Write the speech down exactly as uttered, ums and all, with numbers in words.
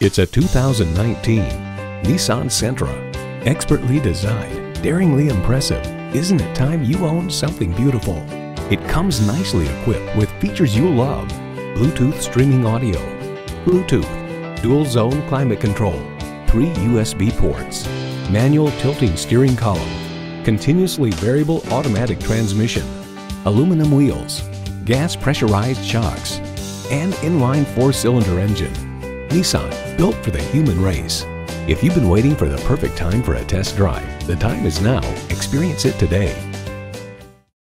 It's a two thousand nineteen Nissan Sentra. Expertly designed, daringly impressive. Isn't it time you own something beautiful? It comes nicely equipped with features you love. Bluetooth streaming audio, Bluetooth, dual zone climate control, three U S B ports, manual tilting steering column, continuously variable automatic transmission, aluminum wheels, gas pressurized shocks, and inline four-cylinder engine. Nissan, built for the human race. If you've been waiting for the perfect time for a test drive, the time is now. Experience it today.